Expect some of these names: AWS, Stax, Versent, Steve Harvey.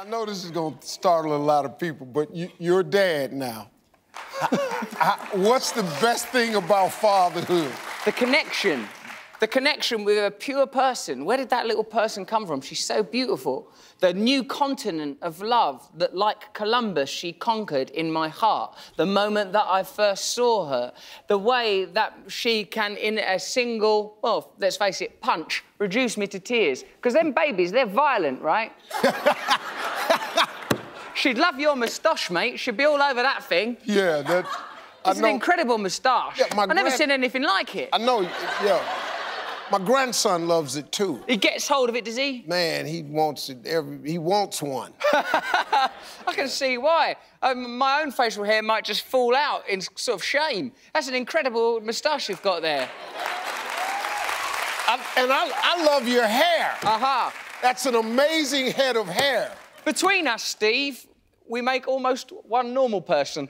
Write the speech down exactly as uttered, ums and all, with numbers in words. Now, I know this is going to startle a lot of people, but you, you're dad now. I, I, what's the best thing about fatherhood? The connection. The connection with a pure person. Where did that little person come from? She's so beautiful. The new continent of love that, like Columbus, she conquered in my heart. The moment that I first saw her. The way that she can, in a single, well, let's face it, punch, reduce me to tears. Because them babies, they're violent, right? She'd love your moustache, mate. She'd be all over that thing. Yeah, that... It's an incredible moustache. Yeah, I've never seen anything like it. I know, yeah. My grandson loves it too. He gets hold of it, does he? Man, he wants it every. He wants one. I can see why. Um, my own facial hair might just fall out in sort of shame. That's an incredible moustache you've got there. I, and I, I love your hair. Uh-huh. That's an amazing head of hair. Between us, Steve, we make almost one normal person.